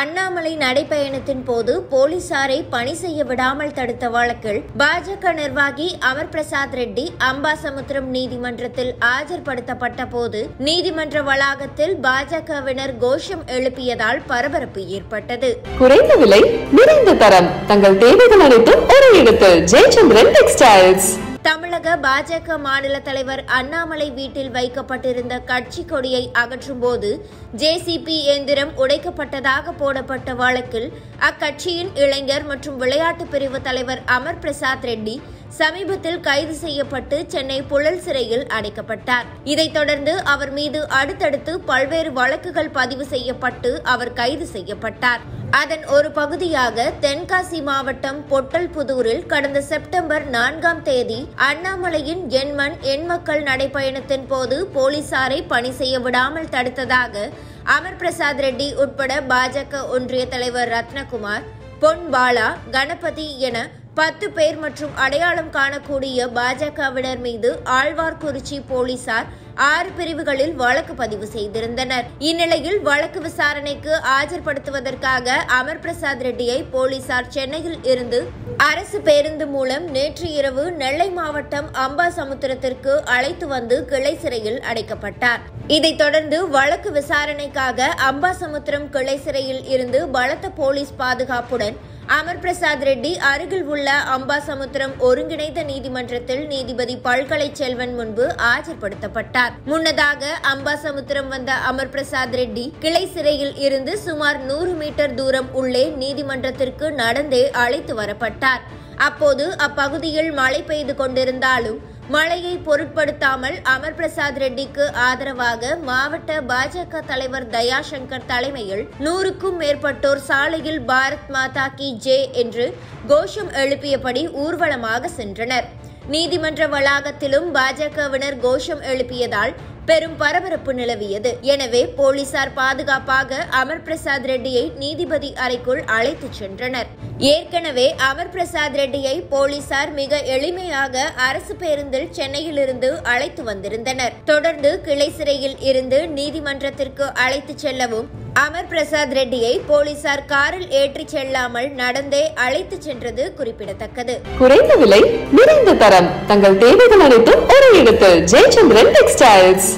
அண்ணாமலை நடைபயணத்தின் போது போலீசாரை பணி செய்ய விடாமல் தடுத்த வழக்கில் பாஜக நிர்வாகி அமர் பிரசாத் ரெட்டி அம்பாசமுத்திரம் நீதிமன்றத்தில் ஆஜர்படுத்தப்பட்ட போது நீதிமன்ற வளாகத்தில் பாஜகவினர் கோஷம் எழுப்பியதால் பரபரப்பு ஏற்பட்டது. குறைந்த விலை நிறைந்த தரம், தங்கள் தேவைகள் அனைத்தும் ஒரே இடத்தில், ஜெயச்சந்திரன் டெக்ஸ்டைல்ஸ். தமிழக பாஜக மாநில தலைவர் அண்ணாமலை வீட்டில் வைக்கப்பட்டிருந்த கட்சி கொடியை அகற்றும் போது ஜேசிபி எந்திரம் உடைக்கப்பட்டதாக போடப்பட்ட வழக்கில் அக்கட்சியின் இளைஞர் மற்றும் விளையாட்டு பிரிவு தலைவர் அமர் பிரசாத் ரெட்டி சமீபத்தில் கைது செய்யப்பட்டு சென்னை புழல் சிறையில் அடைக்கப்பட்டார். இதைத் தொடர்ந்து அவர் மீது அடுத்தடுத்து பல்வேறு வழக்குகள் பதிவு செய்யப்பட்டு அவர் கைது செய்யப்பட்டார். அதன் ஒரு பகுதியாக தென்காசி மாவட்டம் பொட்டல்புதூரில் கடந்த செப்டம்பர் 4ஆம் தேதி அண்ணாமலையின் எண்மண் எண்மக்கள் நடைபயணத்தின் போது போலீசாரை பணி செய்ய விடாமல் தடுத்ததாக அமர் பிரசாத் ரெட்டி உட்பட பாஜக ஒன்றிய தலைவர் ரத்னகுமார், பொன் பாலா, கணபதி என 10 பேர் மற்றும் அடையாளம் காணக்கூடிய பாஜகவினர் மீது ஆழ்வார்குறிச்சி போலீசார் 6 பிரிவுகளில் வழக்கு பதிவு செய்திருந்தனர். இந்நிலையில் வழக்கு விசாரணைக்கு ஆஜர்படுத்துவதற்காக அமர் பிரசாத் ரெட்டியை போலீசார் சென்னையில் இருந்து அரசு பேருந்து மூலம் நேற்று இரவு நெல்லை மாவட்டம் அம்பாசமுத்திரத்திற்கு அழைத்து வந்து கிளை சிறையில் அடைக்கப்பட்டார். இதைத் தொடர்ந்து வழக்கு விசாரணைக்காக அம்பாசமுத்திரம் கிளை சிறையில் இருந்து பலத்த போலீஸ் பாதுகாப்புடன் அமர் பிரசாத் ரெட்டி அருகில் உள்ள அம்பாசமுத்திரம் ஒருங்கிணைந்த நீதிமன்றத்தில் நீதிபதி பல்கலை செல்வன் முன்பு ஆஜர்படுத்தப்பட்டார். முன்னதாக அம்பாசமுத்திரம் வந்த அமர் பிரசாத் ரெட்டி கிளை சிறையில் இருந்து சுமார் 100 மீட்டர் தூரம் உள்ளே நீதிமன்றத்திற்கு நடந்தே அழைத்து வரப்பட்டார். அப்போது அப்பகுதியில் மழை பெய்து கொண்டிருந்தாலும் மழையை பொருட்படுத்தாமல் அமர் பிரசாத் ரெட்டிக்கு ஆதரவாக மாவட்ட பாஜக தலைவர் தயாசங்கர் தலைமையில் 100க்கும் மேற்பட்டோர் சாலையில் பாரத் மாதா கி ஜெய் என்று கோஷம் எழுப்பியபடி ஊர்வலமாக சென்றனர். நீதிமன்ற வளாகத்திலும் பாஜகவினர் கோஷம் எழுப்பியதால் பெரும் பரபரப்பு நிலவியது. எனவே போலீசார் பாதுகாப்பாக அமர் பிரசாத் ரெட்டியை நீதிபதி அறைக்குள் அழைத்துச் சென்றனர். ஏற்கனவே அமர் பிரசாத் ரெட்டியை போலீசார் மிக எளிமையாக அரசு பேருந்தில் சென்னையிலிருந்து அழைத்து வந்திருந்தனர். தொடர்ந்து கிளை சிறையில் இருந்து நீதிமன்றத்திற்கு அழைத்துச் செல்லவும் அமர் பிரசாத் ரெட்டியை போலீசார் காரில் ஏற்றிச் செல்லாமல் நடந்தே அழைத்துச் சென்றது குறிப்பிடத்தக்கது. குறைந்த விலை நிறைந்த தரம், தங்கள் தேவைகள் அனைத்தும் ஒரே இடத்தில், ஜெயச்சந்திரன் டெக்ஸ்டைல்ஸ்.